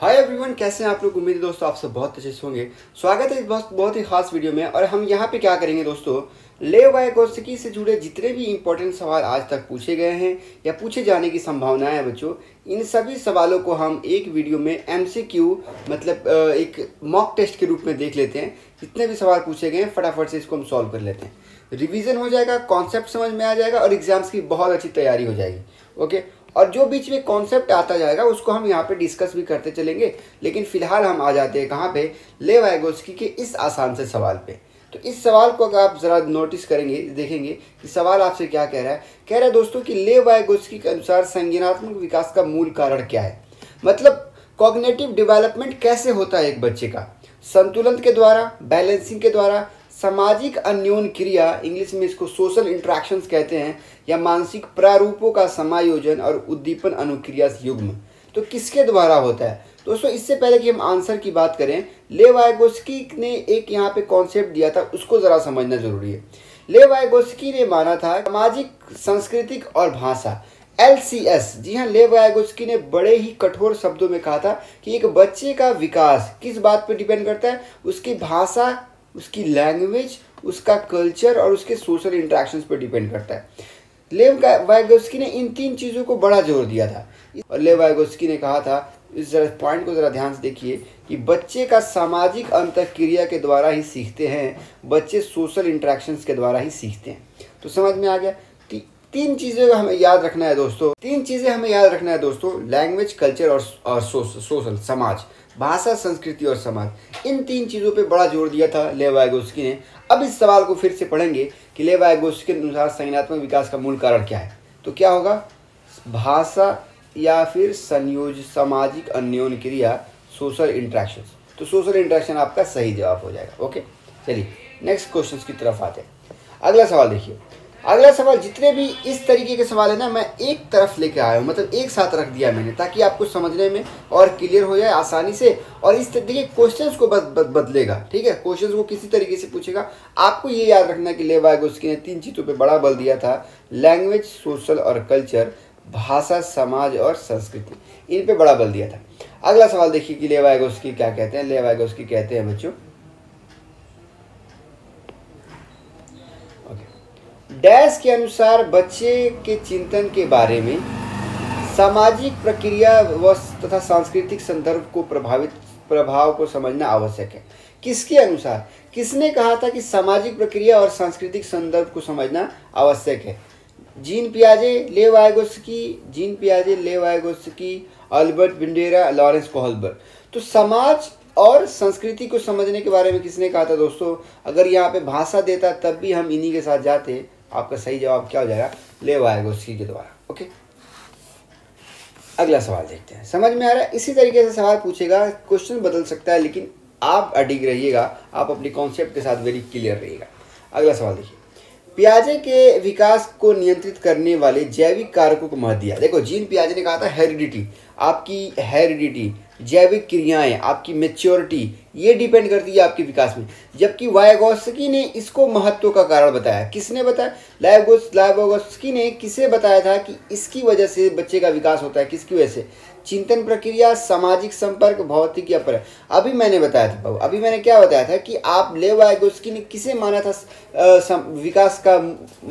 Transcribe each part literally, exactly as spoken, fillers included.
Hi everyone, कैसे हैं आप लोग। उम्मीद है दोस्तों आप सब बहुत अच्छे से होंगे। स्वागत है इस बहुत बहुत ही खास वीडियो में। और हम यहाँ पे क्या करेंगे दोस्तों, लेव वायकोव्स्की से जुड़े जितने भी इम्पोर्टेंट सवाल आज तक पूछे गए हैं या पूछे जाने की संभावना है बच्चों, इन सभी सवालों को हम एक वीडियो में एमसीक्यू मतलब एक मॉक टेस्ट के रूप में देख लेते हैं। जितने भी सवाल पूछे गए हैं फटाफट से इसको हम सॉल्व कर लेते हैं, रिविज़न हो जाएगा, कॉन्सेप्ट समझ में आ जाएगा और एग्जाम्स की बहुत अच्छी तैयारी हो जाएगी। ओके, और जो बीच में कॉन्सेप्ट आता जाएगा उसको हम यहाँ पे डिस्कस भी करते चलेंगे। लेकिन फिलहाल हम आ जाते हैं कहाँ पे, लेव वायकोव्स्की के इस आसान से सवाल पे। तो इस सवाल को अगर आप ज़रा नोटिस करेंगे, देखेंगे कि सवाल आपसे क्या कह रहा है। कह रहा है दोस्तों कि लेव वायकोव्स्की के अनुसार संज्ञानात्मक विकास का मूल कारण क्या है, मतलब कॉग्निटिव डेवलपमेंट कैसे होता है एक बच्चे का, संतुलन के द्वारा, बैलेंसिंग के द्वारा, सामाजिक अन्योन क्रिया, इंग्लिश में इसको सोशल इंट्रैक्शंस कहते हैं, या मानसिक प्रारूपों का समायोजन और उद्दीपन अनुक्रिया युग्म, तो किसके द्वारा होता है दोस्तों। इससे पहले कि हम आंसर की बात करें, लेव वायकोव्स्की ने एक यहाँ पे कॉन्सेप्ट दिया था, उसको ज़रा समझना जरूरी है। लेव वायकोव्स्की ने माना था सामाजिक, सांस्कृतिक और भाषा, एल सी एस। जी हाँ, लेव वायकोव्स्की ने बड़े ही कठोर शब्दों में कहा था कि एक बच्चे का विकास किस बात पर डिपेंड करता है, उसकी भाषा, उसकी लैंग्वेज, उसका कल्चर और उसके सोशल इंटरेक्शंस पर डिपेंड करता है। लेव वायकोव्स्की ने इन तीन चीज़ों को बड़ा जोर दिया था। और लेव वायकोव्स्की ने कहा था, इस जरा पॉइंट को ज़रा ध्यान से देखिए, कि बच्चे का सामाजिक अंतःक्रिया के द्वारा ही सीखते हैं, बच्चे सोशल इंटरेक्शंस के द्वारा ही सीखते हैं। तो समझ में आ गया, ती, तीन चीज़ें को हमें याद रखना है दोस्तों। तीन चीज़ें हमें याद रखना है दोस्तों, लैंग्वेज, कल्चर और, और सो, सोशल समाज, भाषा, संस्कृति और समाज। इन तीन चीज़ों पे बड़ा जोर दिया था लेव वायकोव्स्की ने। अब इस सवाल को फिर से पढ़ेंगे कि लेव वायकोव्स्की के अनुसार संज्ञानात्मक विकास का मूल कारण क्या है, तो क्या होगा, भाषा या फिर संयोज, सामाजिक अन्योन क्रिया, सोशल इंट्रैक्शन। तो सोशल इंट्रैक्शन आपका सही जवाब हो जाएगा। ओके, चलिए नेक्स्ट क्वेश्चन की तरफ आते हैं। अगला सवाल देखिए। अगला सवाल, जितने भी इस तरीके के सवाल है ना, मैं एक तरफ लेके आया हूँ, मतलब एक साथ रख दिया मैंने, ताकि आपको समझने में और क्लियर हो जाए आसानी से। और इस तरीके क्वेश्चंस को बद, बद, बदलेगा, ठीक है, क्वेश्चंस को किसी तरीके से पूछेगा। आपको ये याद रखना है कि लेव वायकोव्स्की ने तीन चीज़ों पे बड़ा बल दिया था, लैंग्वेज, सोशल और कल्चर, भाषा, समाज और संस्कृति, इन पर बड़ा बल दिया था। अगला सवाल देखिए कि लेव वायकोव्स्की क्या कहते हैं। लेव वायकोव्स्की कहते हैं बच्चों, डैश के अनुसार बच्चे के चिंतन के बारे में सामाजिक प्रक्रिया व तथा सांस्कृतिक संदर्भ को प्रभावित प्रभाव को समझना आवश्यक है। किसके अनुसार, किसने कहा था कि सामाजिक प्रक्रिया और सांस्कृतिक संदर्भ को समझना आवश्यक है। जीन पियाजे, लेव वायकोव्स्की, जीन पियाजे, Lev Vygotsky, Albert Bandura, Lawrence Kohlberg. तो समाज और संस्कृति को समझने के बारे में किसने कहा था दोस्तों। अगर यहाँ पे भाषा देता तब भी हम इन्हीं के साथ जाते। आपका सही जवाब क्या हो जाएगा, लेव वायकोव्स्की के द्वारा। ओके, अगला सवाल देखते हैं, समझ में आ रहा है। इसी तरीके से सवाल पूछेगा, क्वेश्चन बदल सकता है, लेकिन आप अडिग रहिएगा, आप अपने कॉन्सेप्ट के साथ वेरी क्लियर रहिएगा। अगला सवाल देखिए, पियाजे के विकास को नियंत्रित करने वाले जैविक कारकों को महत्व दिया। देखो, जीन पियाजे ने कहा था हेरिडिटी, आपकी हेरिडिटी, जैविक क्रियाएं, आपकी मेच्योरिटी, ये डिपेंड करती है आपके विकास में। जबकि वायकोव्स्की ने इसको महत्व का कारण बताया। किसने बताया, लेव वायकोव्स्की ने किसे बताया था कि इसकी वजह से बच्चे का विकास होता है। किसकी वजह से, चिंतन प्रक्रिया, सामाजिक संपर्क, भौतिक या पर। अभी मैंने बताया था बाबू, अभी मैंने क्या बताया था कि आप लेव वायकोव्स्की ने किसे माना था, आ, विकास का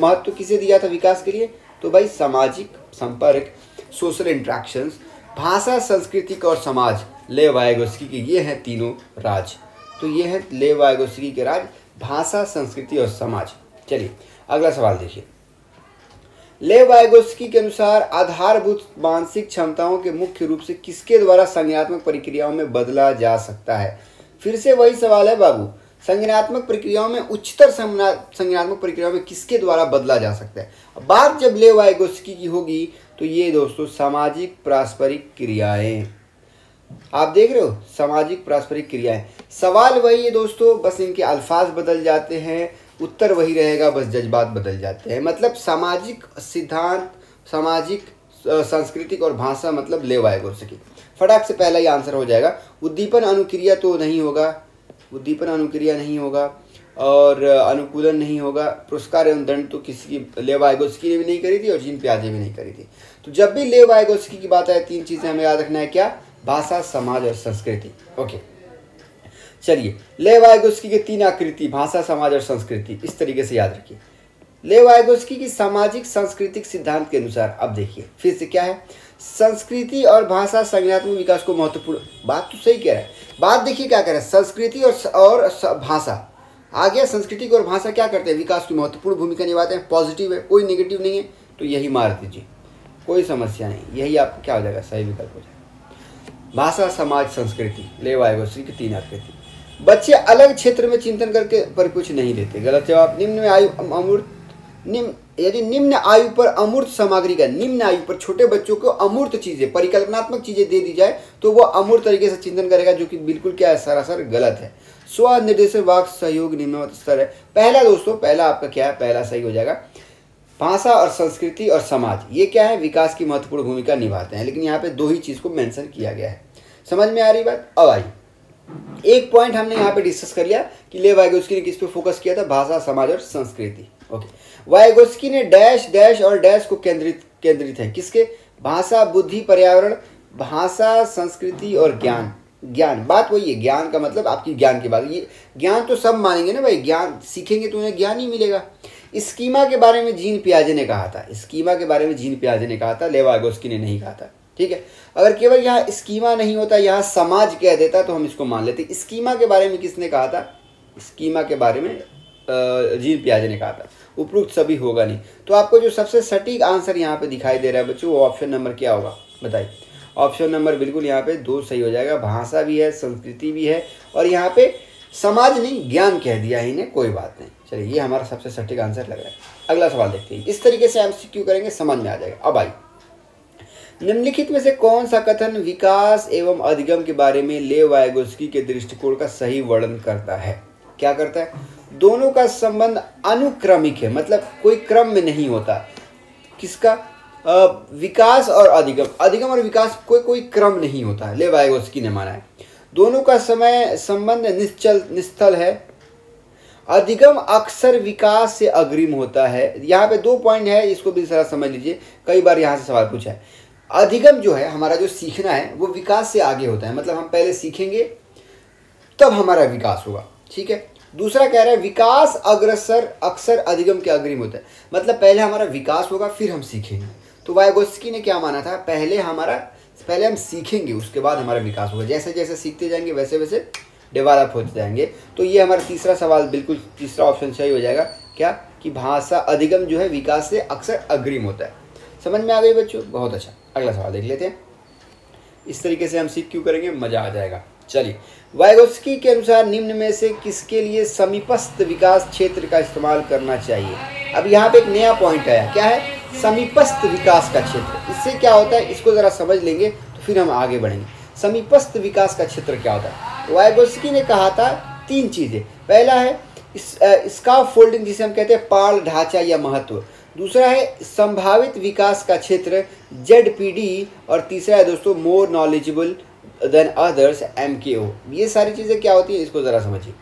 महत्व किसे दिया था विकास के लिए, तो भाई सामाजिक संपर्क, सोशल इंट्रैक्शंस, भाषा, संस्कृतिक और समाज, लेव वायकोव्स्की के ये हैं तीनों राज। तो ये हैं लेव वायकोव्स्की के राज, भाषा, संस्कृति और समाज। चलिए अगला सवाल देखिए, लेव वायकोव्स्की के अनुसार आधारभूत मानसिक क्षमताओं के मुख्य रूप से किसके द्वारा संज्ञानात्मक प्रक्रियाओं में बदला जा सकता है। फिर से वही सवाल है बाबू, संज्ञानात्मक प्रक्रियाओं में, उच्चतर संज्ञानात्मक प्रक्रियाओं में किसके द्वारा बदला जा सकता है। बात जब लेव वायकोव्स्की की होगी तो ये दोस्तों सामाजिक पारस्परिक क्रियाएं, आप देख रहे हो, सामाजिक पारस्परिक क्रियाएं। सवाल वही है दोस्तों, बस इनके अल्फाज बदल जाते हैं, उत्तर वही रहेगा, बस जज्बात बदल जाते हैं। मतलब सामाजिक सिद्धांत, सामाजिक, सांस्कृतिक और भाषा, मतलब लेव वायकोव्स्की। फटाक से पहला ही आंसर हो जाएगा। उद्दीपन अनुक्रिया तो नहीं होगा, उद्दीपन अनुक्रिया नहीं होगा, और अनुकूलन नहीं होगा। पुरस्कार एवं दंड तो किसी की लेव वायकोव्स्की ने भी नहीं करी थी और जीन पियाजे भी नहीं करी थी। तो जब भी लेव वायकोव्स्की की बात आए, तीन चीज़ें हमें याद रखना है, क्या, भाषा, समाज और संस्कृति। ओके, चलिए लेवायगोस्की के तीन आकृति, भाषा, समाज और संस्कृति, इस तरीके से याद रखिए। लेवायगोस्की की सामाजिक सांस्कृतिक सिद्धांत के अनुसार, अब देखिए फिर से क्या है, संस्कृति और भाषा संज्ञानात्मक विकास को महत्वपूर्ण। बात तो सही कह रहा है, बात देखिए क्या कह रहा है, संस्कृति और और भाषा आ गया, संस्कृति और भाषा क्या करते हैं, विकास की महत्वपूर्ण भूमिका निभाते हैं। पॉजिटिव है, कोई नेगेटिव नहीं है, तो यही मार दीजिए, कोई समस्या नहीं, यही आपको क्या हो जाएगा, सही विकल्प हो जाएगा। भाषा, समाज, संस्कृति, लेवायगोस्की की तीन आकृति। बच्चे अलग क्षेत्र में चिंतन करके पर कुछ नहीं देते, गलत जवाब। निम्न में आयु अमूर्त, निम्न यदि निम्न आयु पर अमूर्त सामग्री का, निम्न आयु पर छोटे बच्चों को अमूर्त चीज़ें, परिकल्पनात्मक चीज़ें दे दी जाए तो वो अमूर्त तरीके से चिंतन करेगा, जो कि बिल्कुल क्या है, सरासर गलत है। स्व निर्देशित वाक सहयोग निम्नवत स्तर है। पहला दोस्तों, पहला आपका क्या है, पहला सही हो जाएगा, भाषा और संस्कृति और समाज, ये क्या है, विकास की महत्वपूर्ण भूमिका निभाते हैं, लेकिन यहाँ पे दो ही चीज़ को मेंशन किया गया है। समझ में आ रही बात। अब आई एक पॉइंट हमने यहाँ पे डिस्कस कर लिया कि लेवायगोस्की ने किस पे फोकस किया था, भाषा, समाज और संस्कृति। ओके, वायगोस्की ने डैश डैश और डैश को केंद्रित केंद्रित है किसके, भाषा, बुद्धि, पर्यावरण, भाषा, संस्कृति और ज्ञान। ज्ञान, बात वही है, ज्ञान का मतलब आपकी ज्ञान की बात, ये ज्ञान तो सब मानेंगे ना भाई, ज्ञान सीखेंगे तो उन्हें ज्ञान ही मिलेगा। स्कीमा के बारे में जीन पियाजे ने कहा था, स्कीमा के बारे में जीन पियाजे ने कहा था, लेवायगोस्की ने नहीं कहा था। ठीक है, अगर केवल यहाँ स्कीमा नहीं होता, यहाँ समाज कह देता तो हम इसको मान लेते। स्कीमा के बारे में किसने कहा था, स्कीमा के बारे में जीन पियाजे ने कहा था। उपरोक्त सभी होगा नहीं, तो आपको जो सबसे सटीक आंसर यहाँ पे दिखाई दे रहा है बच्चों, वो ऑप्शन नंबर क्या होगा बताइए। ऑप्शन नंबर बिल्कुल यहाँ पे दो सही हो जाएगा, भाषा भी है, संस्कृति भी है, और यहाँ पे समाज नहीं, ज्ञान कह दिया ही ने, कोई बात नहीं। चलिए, ये हमारा सबसे सटीक आंसर लग रहा है। अगला सवाल देखते हैं, इस तरीके से हम एमसीक्यू करेंगे, समझ में आ जाएगा। अब आई निम्नलिखित में से कौन सा कथन विकास एवं अधिगम के बारे में लेवायगोस्की के दृष्टिकोण का सही वर्णन करता है, क्या करता है, दोनों का संबंध अनुक्रमिक है, मतलब कोई क्रम में नहीं होता, किसका, आ, विकास और अधिगम, अधिगम और विकास कोई कोई क्रम नहीं होता है, लेवायगोस्की ने माना है। दोनों का समय संबंध निश्चल निस्थल है, अधिगम अक्सर विकास से अग्रिम होता है। यहाँ पे दो पॉइंट है, इसको भी जरा समझ लीजिए, कई बार यहाँ से सवाल पूछा है। अधिगम जो है, हमारा जो सीखना है वो विकास से आगे होता है, मतलब हम पहले सीखेंगे तब हमारा विकास होगा। ठीक है, दूसरा कह रहा है विकास अग्रसर अक्सर अधिगम के अग्रिम होता है, मतलब पहले हमारा विकास होगा फिर हम सीखेंगे। तो वायगोस्की ने क्या माना था, पहले हमारा पहले हम सीखेंगे उसके बाद हमारा विकास होगा, जैसे जैसे सीखते जाएंगे वैसे वैसे डेवलप होते जाएंगे। तो ये हमारा तीसरा सवाल बिल्कुल, तीसरा ऑप्शन सही हो जाएगा, क्या कि भाषा, अधिगम जो है विकास से अक्सर अग्रिम होता है। समझ में आ गई बच्चों, बहुत अच्छा। अगला सवाल देख लेते हैं, इस तरीके से हम सीख क्यों करेंगे, मजा आ जाएगा। चलिए, वायगोस्की के अनुसार निम्न में से किसके लिए समीपस्थ विकास क्षेत्र का इस्तेमाल करना चाहिए। अब यहाँ पे एक नया पॉइंट आया, क्या है, समीपस्थ विकास का क्षेत्र। इससे क्या होता है, इसको जरा समझ लेंगे तो फिर हम आगे बढ़ेंगे। समीपस्थ विकास का क्षेत्र क्या होता है, वायगोस्की ने कहा था तीन चीजें। पहला है स्कैफोल्डिंग, जिसे हम कहते हैं पाल, ढांचा या महत्व। दूसरा है संभावित विकास का क्षेत्र, जेड पी डी, और तीसरा है दोस्तों more knowledgeable than others, M K O. ये सारी चीज़ें क्या होती है, इसको ज़रा समझिए।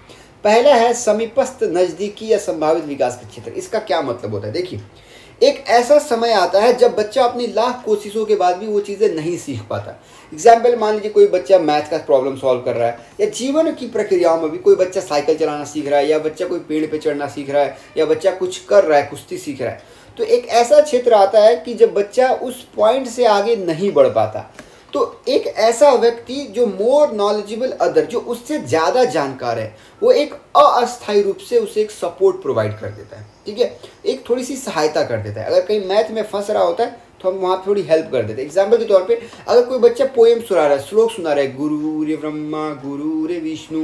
पहला है समीपस्थ, नज़दीकी या संभावित विकास का क्षेत्र। इसका क्या मतलब होता है, देखिए एक ऐसा समय आता है जब बच्चा अपनी लाख कोशिशों के बाद भी वो चीज़ें नहीं सीख पाता। एग्जाम्पल मान लीजिए कोई बच्चा मैथ का प्रॉब्लम सॉल्व कर रहा है, या जीवन की प्रक्रियाओं में भी कोई बच्चा साइकिल चलाना सीख रहा है, या बच्चा कोई पेड़ पे चढ़ना सीख रहा है, या बच्चा कुछ कर रहा है, कुश्ती सीख रहा है। तो एक ऐसा क्षेत्र आता है कि जब बच्चा उस पॉइंट से आगे नहीं बढ़ पाता, तो एक ऐसा व्यक्ति जो मोर नॉलेजेबल अदर, जो उससे ज़्यादा जानकार है, वो एक अस्थायी रूप से उसे एक सपोर्ट प्रोवाइड कर देता है। ठीक है, एक थोड़ी सी सहायता कर देता है। अगर कहीं मैथ में फंस रहा होता है तो हम वहाँ थोड़ी हेल्प कर देते हैं। एग्जाम्पल के तौर पे अगर कोई बच्चा पोएम सुना रहा है, श्लोक सुना रहा है, गुरु रे ब्रह्मा गुरु रे विष्णु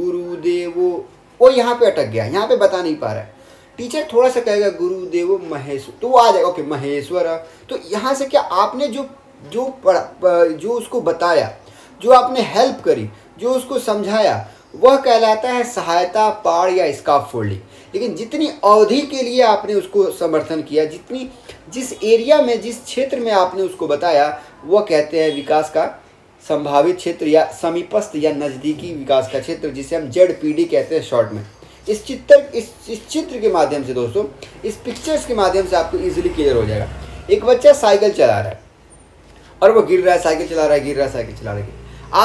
गुरुदेवो, वो यहाँ पे अटक गया, यहाँ पे बता नहीं पा रहा है। टीचर थोड़ा सा कहेगा गुरुदेव महेश्वर, तो वो आ जाएगा, ओके महेश्वर। तो यहाँ से क्या आपने जो जो पढ़ा, जो उसको बताया, जो आपने हेल्प करी, जो उसको समझाया, वह कहलाता है सहायता, पाड़ या स्कैफोल्डिंग। लेकिन जितनी अवधि के लिए आपने उसको समर्थन किया, जितनी जिस एरिया में, जिस क्षेत्र में आपने उसको बताया, वह कहते हैं विकास का संभावित क्षेत्र या समीपस्थ या नज़दीकी विकास का क्षेत्र, जिसे हम जेड पी डी कहते हैं शॉर्ट में। इस चित्र इस इस चित्र के माध्यम से दोस्तों, इस पिक्चर्स के माध्यम से आपको इजीली क्लियर हो जाएगा। एक बच्चा साइकिल चला रहा है और वो गिर रहा है, साइकिल चला रहा है, गिर रहा है, साइकिल चला रहा है।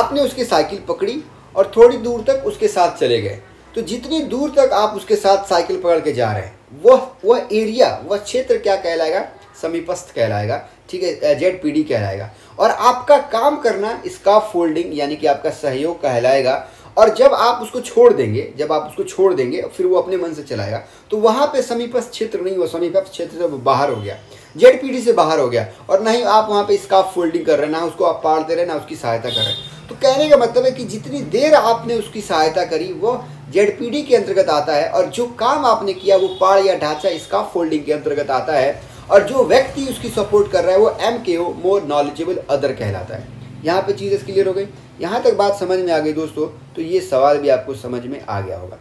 आपने उसकी साइकिल पकड़ी और थोड़ी दूर तक उसके साथ चले गए, तो जितनी दूर तक आप उसके साथ साइकिल पकड़ के जा रहे हैं वह वह एरिया, वह क्षेत्र क्या कहलाएगा? समीपस्थ कहलाएगा, ठीक है, जेड पी डी कहलाएगा। और आपका काम करना इसका फोल्डिंग यानी कि आपका सहयोग कहलाएगा। और जब आप उसको छोड़ देंगे, जब आप उसको छोड़ देंगे फिर वो अपने मन से चलाएगा, तो वहाँ पे समीपस्थ क्षेत्र नहीं हुआ, समीपस्थ क्षेत्र से बाहर हो गया, जेड पी डी से बाहर हो गया। और ना ही आप वहाँ पे स्कार्फ फोल्डिंग कर रहे हैं, ना उसको आप पार दे रहे हैं, ना उसकी सहायता कर रहे हैं। तो कहने का मतलब है कि जितनी देर आपने उसकी सहायता करी वो जेड पी डी के अंतर्गत आता है, और जो काम आपने किया वो पार या ढांचा स्कार्फ फोल्डिंग के अंतर्गत आता है, और जो व्यक्ति उसकी सपोर्ट कर रहा है वो M K O, more knowledgeable other कहलाता है। यहाँ पे चीज़ें क्लियर हो गई, यहाँ तक बात समझ में आ गई दोस्तों, तो ये सवाल भी आपको समझ में आ गया होगा।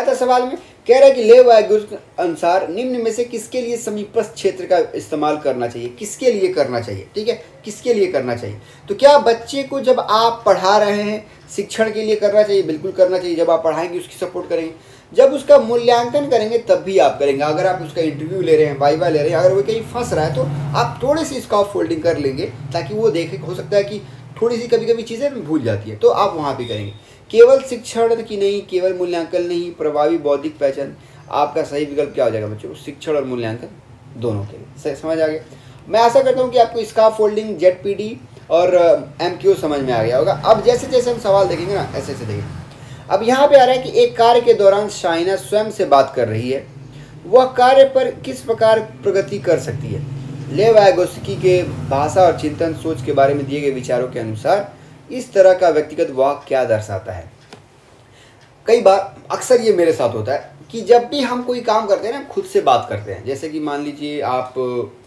आता सवाल में कह रहा है कि लेव के अनुसार निम्न में से किसके लिए समीपस्थ क्षेत्र का इस्तेमाल करना चाहिए, किसके लिए करना चाहिए, ठीक है, किसके लिए करना चाहिए। तो क्या बच्चे को जब आप पढ़ा रहे हैं शिक्षण के लिए करना चाहिए? बिल्कुल करना चाहिए। जब आप पढ़ाएंगे उसकी सपोर्ट करेंगे, जब उसका मूल्यांकन करेंगे तब भी आप करेंगे। अगर आप उसका इंटरव्यू ले रहे हैं, वाइवा ले रहे हैं, अगर वो कहीं फंस रहा है तो आप थोड़े से इसका फोल्डिंग कर लेंगे ताकि वो देखे। हो सकता है कि थोड़ी सी कभी कभी चीज़ें भूल जाती है, तो आप वहाँ भी करेंगे। केवल शिक्षण की नहीं, केवल मूल्यांकन नहीं, प्रभावी बौद्धिक पहचान। आपका सही विकल्प क्या हो जाएगा बच्चों? शिक्षण और मूल्यांकन दोनों के लिए। समझ आ गया? मैं आशा करता हूँ कि आपको scaffolding, Z P D और एम क्यू समझ में आ गया होगा। अब जैसे जैसे हम सवाल देखेंगे ना, ऐसे ऐसे देखेंगे। अब यहाँ पे आ रहा है कि एक कार्य के दौरान शाइना स्वयं से बात कर रही है, वह कार्य पर किस प्रकार प्रगति कर सकती है? लेव वायगोस्की के भाषा और चिंतन सोच के बारे में दिए गए विचारों के अनुसार इस तरह का व्यक्तिगत वाक क्या दर्शाता है? कई बार अक्सर ये मेरे साथ होता है कि जब भी हम कोई काम करते हैं ना, खुद से बात करते हैं। जैसे कि मान लीजिए आप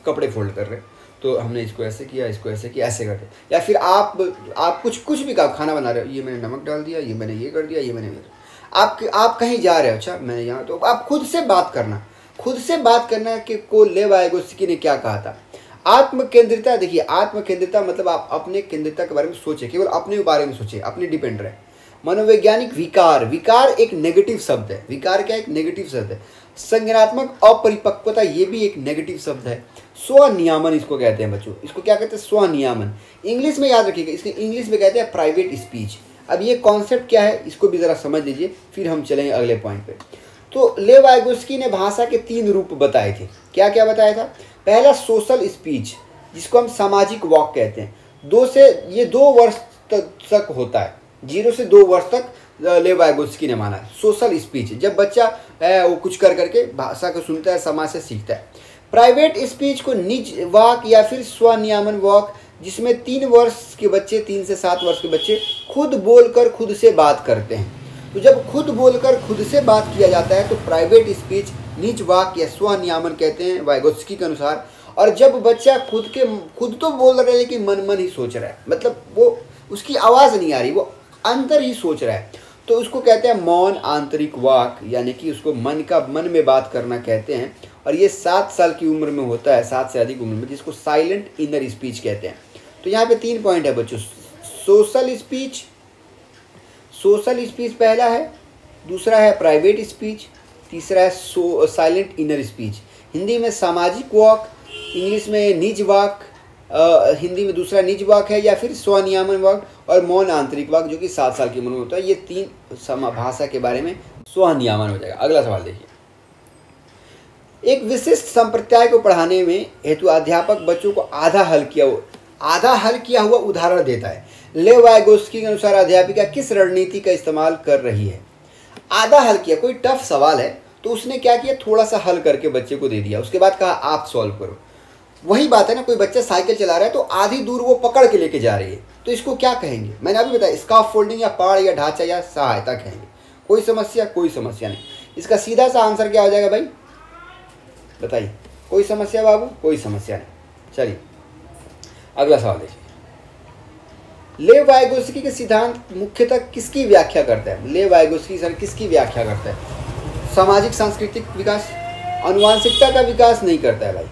कपड़े फोल्ड कर रहे हैं, तो हमने इसको ऐसे किया, इसको ऐसे किया, ऐसे करते। या फिर आप आप कुछ कुछ भी काम, खाना बना रहे हो, ये मैंने नमक डाल दिया, ये मैंने ये कर दिया, ये मैंने आप आप कहीं जा रहे हो, अच्छा मैंने यहाँ, तो आप खुद से बात करना, खुद से बात करना कि को लेव वायगोस्की ने क्या कहा था। आत्मकेंद्रिता, देखिए आत्मकेंद्रिता मतलब आप अपने केंद्रिता के बारे में सोचें, केवल अपने बारे में सोचें, अपने डिपेंड रहे। मनोवैज्ञानिक विकार, विकार एक नेगेटिव शब्द है। विकार क्या? एक नेगेटिव शब्द है। संज्ञानात्मक अपरिपक्वता, ये भी एक नेगेटिव शब्द है। स्वनियामन इसको कहते हैं बच्चों, इसको क्या कहते हैं? स्वनियामन। इंग्लिश में याद रखिएगा, इसके इंग्लिश में कहते हैं प्राइवेट स्पीच। अब ये कॉन्सेप्ट क्या है इसको भी ज़रा समझ लीजिए, फिर हम चलेंगे अगले पॉइंट पे। तो लेव वायगोस्की ने भाषा के तीन रूप बताए थे। क्या क्या बताया था? पहला सोशल स्पीच, जिसको हम सामाजिक वाक कहते हैं। दो से ये दो वर्ष तक होता है, जीरो से दो वर्ष तक लेव वायगोस्की ने माना सोशल स्पीच। जब बच्चा है वो कुछ कर करके भाषा को सुनता है, समाज से सीखता है। प्राइवेट स्पीच को निज वाक या फिर स्वनियामन वाक, जिसमें तीन वर्ष के बच्चे, तीन से सात वर्ष के बच्चे खुद बोलकर खुद से बात करते हैं। तो जब खुद बोलकर खुद से बात किया जाता है तो प्राइवेट स्पीच, निज वाक या स्वनियामन कहते हैं वायगोस्की के अनुसार। और जब बच्चा खुद के खुद तो बोल रहा है लेकिन मन मन ही सोच रहा है, मतलब वो उसकी आवाज़ नहीं आ रही, वो अंदर ही सोच रहा है, तो उसको कहते हैं मौन आंतरिक वाक, यानी कि उसको मन का मन में बात करना कहते हैं। और ये सात साल की उम्र में होता है, सात से अधिक उम्र में, जिसको साइलेंट इनर स्पीच कहते हैं। तो यहाँ पे तीन पॉइंट है बच्चों। सोशल स्पीच, सोशल स्पीच पहला है, दूसरा है प्राइवेट स्पीच, तीसरा है so silent inner speech. Hindi में सामाजिक वाक, इंग्लिश में निज वाक, आ, हिंदी में दूसरा निज वाक है या फिर स्वनियामन वाक, और मौन आंतरिक वाक जो कि सात साल की उम्र में होता है। ये तीन समा भाषा के बारे में स्वनियामन हो जाएगा। अगला सवाल देखिए। एक विशिष्ट संप्रदाय को पढ़ाने में हेतु अध्यापक बच्चों को आधा हल किया हुआ आधा हल किया हुआ उदाहरण देता है। लेव वायगोस्की के अनुसार अध्यापिका किस रणनीति का इस्तेमाल कर रही है? आधा हल किया, कोई टफ सवाल है तो उसने क्या किया, थोड़ा सा हल करके बच्चे को दे दिया, उसके बाद कहा आप सॉल्व करो। वही बात है ना, कोई बच्चा साइकिल चला रहा है तो आधी दूर वो पकड़ के लेके जा रही है, तो इसको क्या कहेंगे? मैंने अभी बताया, स्कार्फ फोल्डिंग या पाड़ या ढांचा या सहायता कहेंगे। कोई समस्या? कोई समस्या नहीं। इसका सीधा सा आंसर क्या हो जाएगा भाई, बताइए? कोई समस्या बाबू? कोई समस्या नहीं। चलिए अगला सवाल देखिए। लेव वायगोस्की के सिद्धांत मुख्यतः किसकी व्याख्या करता है? लेव वायगोस्की सर किसकी व्याख्या करता है? सामाजिक सांस्कृतिक विकास, अनुवांशिकता का विकास नहीं करता है भाई।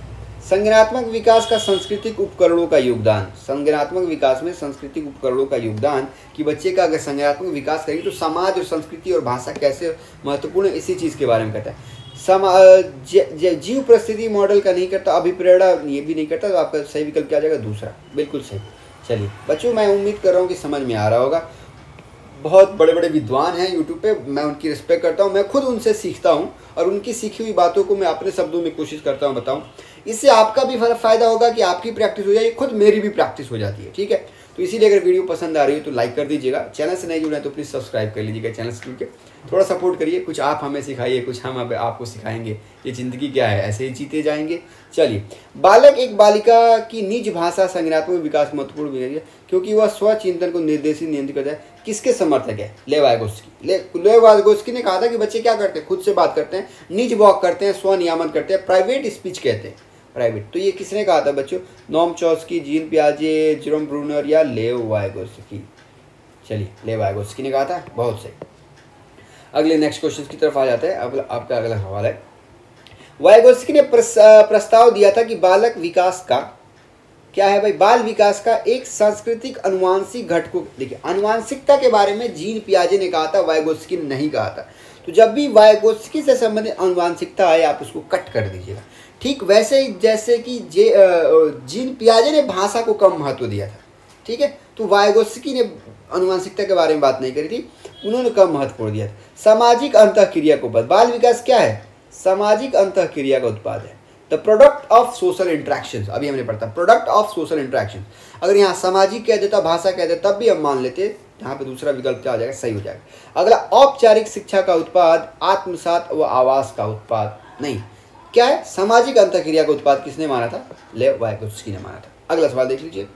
संज्ञानात्मक विकास का सांस्कृतिक उपकरणों का योगदान, संज्ञानात्मक विकास में सांस्कृतिक उपकरणों का योगदान, कि बच्चे का अगर संज्ञानात्मक विकास करेंगे तो समाज और संस्कृति और भाषा कैसे महत्वपूर्ण है, इसी चीज़ के बारे में कहता है। सम जीव परिस्थिति मॉडल का नहीं करता, अभिप्रेरणा ये भी नहीं करता, तो आपका सही विकल्प क्या आ जाएगा? दूसरा, बिल्कुल सही। चलिए बच्चों, मैं उम्मीद कर रहा हूँ कि समझ में आ रहा होगा। बहुत बड़े बड़े विद्वान हैं यूट्यूब पे, मैं उनकी रिस्पेक्ट करता हूँ, मैं खुद उनसे सीखता हूँ और उनकी सीखी हुई बातों को मैं अपने शब्दों में कोशिश करता हूँ बताऊँ। इससे आपका भी फ़ायदा होगा कि आपकी प्रैक्टिस हो जाएगी, खुद मेरी भी प्रैक्टिस हो जाती है, ठीक है। तो इसीलिए अगर वीडियो पसंद आ रही हो तो लाइक कर दीजिएगा, चैनल से नहीं जुड़े तो प्लीज़ सब्सक्राइब कर लीजिएगा, चैनल से जुड़ के थोड़ा सपोर्ट करिए। कुछ आप हमें सिखाइए, कुछ हम आप आपको सिखाएंगे। ये ज़िंदगी क्या है, ऐसे ही जीते जाएंगे। चलिए, बालक एक बालिका की निज भाषा संज्ञानात्मक विकास महत्वपूर्ण भी है, क्योंकि वह स्वचिंतन को निर्देशित नियंत्रित करता है। किसके समर्थक है? लेवागोस्की। ले लेवागोस्की ने कहा था कि बच्चे क्या करते हैं, खुद से बात करते हैं, निज वॉक करते हैं, स्वनियामन करते हैं, प्राइवेट स्पीच कहते हैं, प्राइवेट। तो ये किसने कहा था बच्चों? नोम चॉम्स्की, जीन पियाजे, जेरोम ब्रूनर या लेवागोस्की। चलिए, लेवागोस्की ने कहा था, बहुत सही। अगले नेक्स्ट क्वेश्चन की तरफ आ जाते हैं। अब आपका अगला सवाल है, वाइगोस्की ने प्रस्ताव दिया था कि बालक विकास का क्या है भाई? बाल विकास का एक सांस्कृतिक अनुवांशिक घटकों, देखिए अनुवांशिकता के बारे में जीन पियाजे ने कहा था, वाइगोस्की ने नहीं कहा था। तो जब भी वाइगोस्की से संबंधित अनुवांशिकता आए आप उसको कट कर दीजिएगा, ठीक वैसे ही जैसे कि जे जीन पियाजे ने भाषा को कम महत्व दिया था, ठीक है। तो वाइगोस्की ने अनुवांशिकता के बारे में बात नहीं करी थी, उन्होंने कम महत्वपूर्ण दिया था। सामाजिक अंतःक्रिया को उत्पाद, बाल विकास क्या है? सामाजिक अंतःक्रिया का उत्पाद है, the product of social interactions. अभी हमने पढ़ता प्रोडक्ट ऑफ सोशल इंट्रैक्शन, अगर यहाँ सामाजिक कह देता, भाषा कह देता, तब भी हम मान लेते, यहाँ पे दूसरा विकल्प क्या आ जाएगा? सही हो जाएगा। अगला, औपचारिक शिक्षा का उत्पाद, आत्मसात व आवास का उत्पाद नहीं, क्या है? सामाजिक अंतःक्रिया का उत्पाद किसने माना था? लेवागोस्की ने माना था। अगला सवाल देख लीजिए,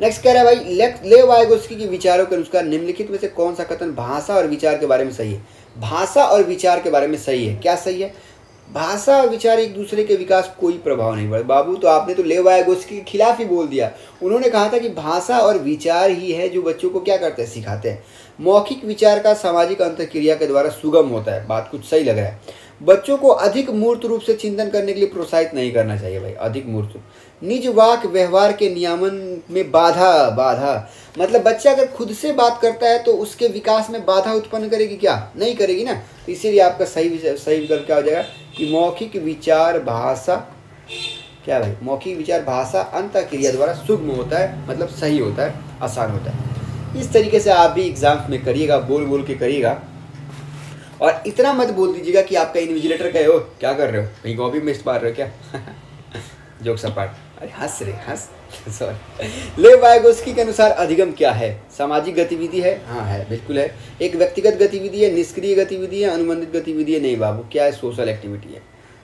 नेक्स्ट कह रहा है भाई, लेवागोस्की के विचारों के अनुसार निम्नलिखित में से कौन सा कथन भाषा और विचार के बारे में सही है? भाषा और विचार के बारे में सही है, क्या सही है? भाषा और विचार एक दूसरे के विकास कोई प्रभाव नहीं पड़ता। बाबू, तो आपने तो लेवागोस्की के खिलाफ ही बोल दिया। उन्होंने कहा था कि भाषा और विचार ही है जो बच्चों को क्या करते हैं? सिखाते हैं। मौखिक विचार का सामाजिक अंतःक्रिया के द्वारा सुगम होता है, बात कुछ सही लग रहा है। बच्चों को अधिक मूर्त रूप से चिंतन करने के लिए प्रोत्साहित नहीं करना चाहिए भाई, अधिक मूर्त। निज वाक व्यवहार के नियमन में बाधा, बाधा मतलब बच्चा अगर खुद से बात करता है तो उसके विकास में बाधा उत्पन्न करेगी क्या? नहीं करेगी ना। तो इसीलिए आपका सही सही विकल्प क्या हो जाएगा कि मौखिक विचार भाषा क्या भाई? मौखिक विचार भाषा अंतःक्रिया द्वारा सुगम होता है, मतलब सही होता है, आसान होता है। इस तरीके से आप भी एग्जाम्स में करिएगा, बोल बोल के करिएगा, और इतना मत बोल दीजिएगा कि आपका इन्विजिलेटर कहे हो क्या कर रहे हो, कहीं कॉपी में मार रहे हो क्या? जोक सपाट, अरे हंस रे हंस, सॉरी। लेवागोस्की के अनुसार अधिगम क्या है? सामाजिक गतिविधि है, हाँ है, बिल्कुल है। एक व्यक्तिगत गतिविधि है, निष्क्रिय गतिविधि है, अनुबंधित गतिविधि है, नहीं बाबू, क्या है? सोशल एक्टिविटी है,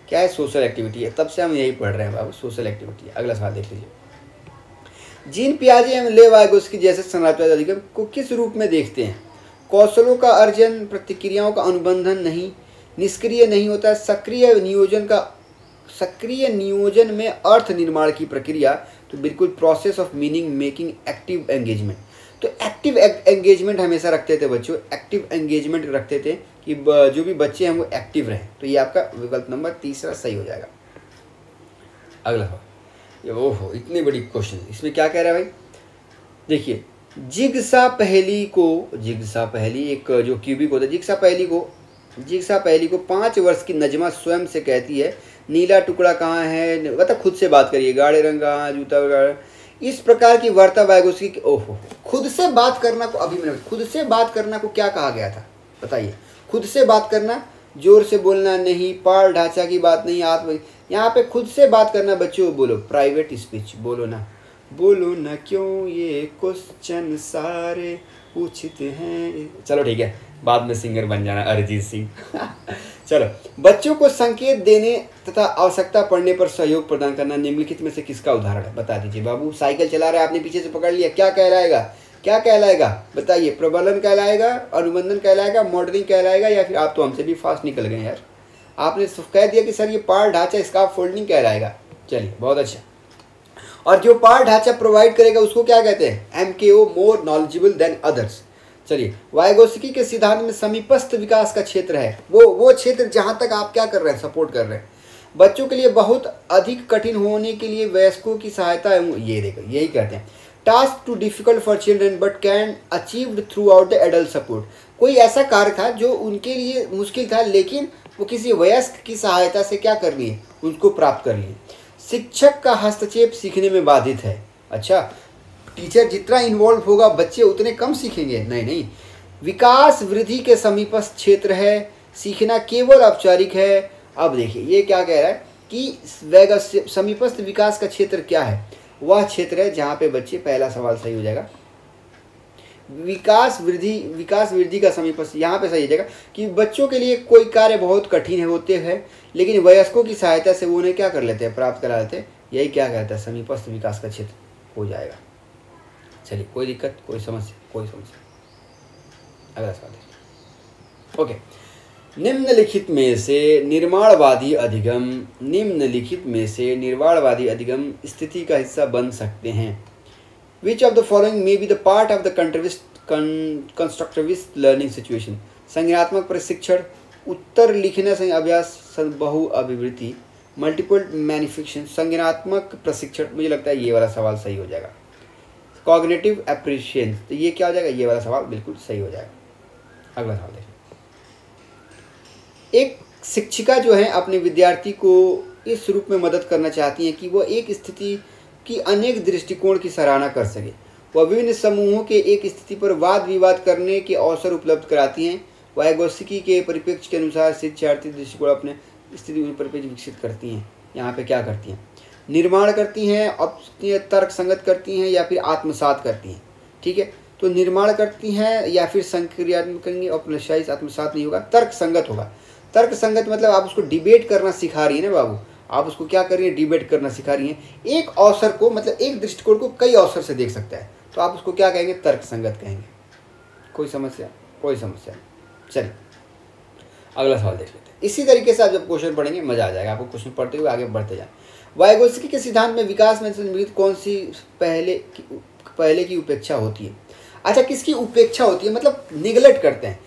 क्या है? सोशल एक्टिविटी है, तब से हम यही पढ़ रहे हैं बाबू, सोशल एक्टिविटी है। अगला सवाल देख लीजिए, जीन पियाजे एवं लेवागोस्की जैसे संरचनात्मक अधिगम को किस रूप में देखते हैं? कौशलों का अर्जन, प्रतिक्रियाओं का अनुबंधन नहीं, निष्क्रिय नहीं होता, सक्रिय नियोजन का सक्रिय नियोजन में अर्थ निर्माण की प्रक्रिया, तो बिल्कुल process of meaning making, active engagement. तो एक्टिव एंगेजमेंट हमेशा रखते थे बच्चों, एक्टिव एंगेजमेंट रखते थे कि जो भी बच्चे हैं वो एक्टिव रहें। तो ये आपका विकल्प नंबर तीसरा सही हो जाएगा। अगला, ओहो इतनी बड़ी क्वेश्चन, इसमें क्या कह रहा है भाई? देखिए, जिग्सा पहेली को, जिग्सा पहेली एक जो क्यूबिक होता है, जिग्सा पहेली को जिग्सा पहेली को पाँच वर्ष की नजमा स्वयं से कहती है, नीला टुकड़ा कहाँ है, मतलब खुद से बात करिए, गाढ़े रंग कहाँ, जूता वगैरह। इस प्रकार की वार्ता वाइगोस्की की, ओहो, खुद से बात करना को, अभी मैंने खुद से बात करना को क्या कहा गया था बताइए? खुद से बात करना, जोर से बोलना नहीं, पाल ढांचा की बात नहीं, आत्म, यहाँ पे खुद से बात करना बच्चों, बोलो प्राइवेट स्पीच, बोलो ना, बोलो ना क्यों ये क्वेश्चन सारे पूछते हैं। चलो ठीक है, बाद में सिंगर बन जाना, अरिजीत सिंह। चलो, बच्चों को संकेत देने तथा आवश्यकता पड़ने पर सहयोग प्रदान करना निम्नलिखित में से किसका उदाहरण है? बता दीजिए बाबू। साइकिल चला रहा है, आपने पीछे से पकड़ लिया, क्या कहलाएगा? क्या कहलाएगा बताइए? प्रबलन कहलाएगा, अनुबंधन कहलाएगा, मॉडलिंग कहलाएगा, या फिर आप तो हमसे भी फास्ट निकल गए यार, आपने कह दिया कि सर ये पार ढांचा स्कार्फ फोल्डिंग कहलाएगा। चलिए, बहुत अच्छा। और जो पार ढांचा प्रोवाइड करेगा उसको क्या कहते हैं? M K O, more knowledgeable than others. चलिए, वाइगोस्की के सिद्धांत में समीपस्थ विकास का क्षेत्र है, वो वो क्षेत्र जहाँ तक आप क्या कर रहे हैं? सपोर्ट कर रहे हैं। बच्चों के लिए बहुत अधिक कठिन होने के लिए वयस्कों की सहायता, ये देखो यही कहते हैं, task too difficult for children but can achieved through out the adult support. कोई ऐसा कार्य था जो उनके लिए मुश्किल था लेकिन वो किसी वयस्क की सहायता से क्या कर लिए, उनको प्राप्त कर लिए। शिक्षक का हस्तक्षेप सीखने में बाधित है। अच्छा, टीचर जितना इन्वॉल्व होगा बच्चे उतने कम सीखेंगे? नहीं नहीं। विकास वृद्धि के समीपस्थ क्षेत्र है, सीखना केवल औपचारिक है। अब देखिए ये क्या कह रहा है कि समीपस्थ विकास का क्षेत्र क्या है? वह क्षेत्र है जहाँ पे बच्चे, पहला सवाल सही हो जाएगा, विकास वृद्धि विकास वृद्धि का समीपस्थ, यहाँ पे सही हो जाएगा कि बच्चों के लिए कोई कार्य बहुत कठिन होते हैं लेकिन वयस्कों की सहायता से वो उन्हें क्या कर लेते हैं, प्राप्त करा लेते हैं। यही क्या कहता है, समीपस्थ विकास का क्षेत्र हो जाएगा। चलिए, कोई दिक्कत, कोई समस्या, कोई समस्या। अगला सवाल, ओके। निम्नलिखित में से निर्माणवादी अधिगम निम्नलिखित में से निर्माणवादी अधिगम स्थिति का हिस्सा बन सकते हैं। Which of the following may be the part of the constructivist learning situation? संज्ञानात्मक प्रशिक्षण, उत्तर लिखना अभ्यास, बहु अभिवृत्ति, मल्टीपल मैन्युफैक्चरिंग। संज्ञानात्मक प्रशिक्षण, मुझे लगता है ये वाला सवाल सही हो जाएगा। कॉग्निटिव एप्रिशिएशन, तो ये क्या हो जाएगा, ये वाला सवाल बिल्कुल सही हो जाएगा। अगला सवाल देखिए। एक शिक्षिका जो है अपने विद्यार्थी को इस रूप में मदद करना चाहती है कि वह एक स्थिति की अनेक दृष्टिकोण की सराहना कर सके। वह विभिन्न समूहों के एक स्थिति पर वाद विवाद करने के अवसर उपलब्ध कराती हैं। वह गोस्की के परिप्रेक्ष्य के अनुसार शिक्षार्थी दृष्टिकोण अपने स्थिति परिप्रेक्ष्य विकसित करती हैं। यहाँ पे क्या करती हैं, निर्माण करती हैं, अपने तर्क संगत करती हैं या फिर आत्मसात करती हैं। ठीक है, तो निर्माण करती हैं या फिर संक्रियात्मक करेंगे, अपने शायद आत्मसात नहीं होगा, तर्क संगत होगा। तर्क संगत मतलब आप उसको डिबेट करना सिखा रही है ना बाबू, आप उसको क्या कर रही है, डिबेट करना सिखा रही हैं। एक अवसर को, मतलब एक दृष्टिकोण को कई अवसर से देख सकता है, तो आप उसको क्या कहेंगे, तर्क संगत कहेंगे। कोई समस्या, कोई समस्या। चलिए अगला सवाल देख लेते हैं। इसी तरीके से आप जब क्वेश्चन पढ़ेंगे मज़ा आ जाएगा आपको, क्वेश्चन पढ़ते हुए आगे बढ़ते जाए। वाइगोस्की के सिद्धांत में विकास में सम्मिलित कौन सी पहले की पहले की उपेक्षा होती है? अच्छा, किसकी उपेक्षा होती है, मतलब निगलेक्ट करते हैं।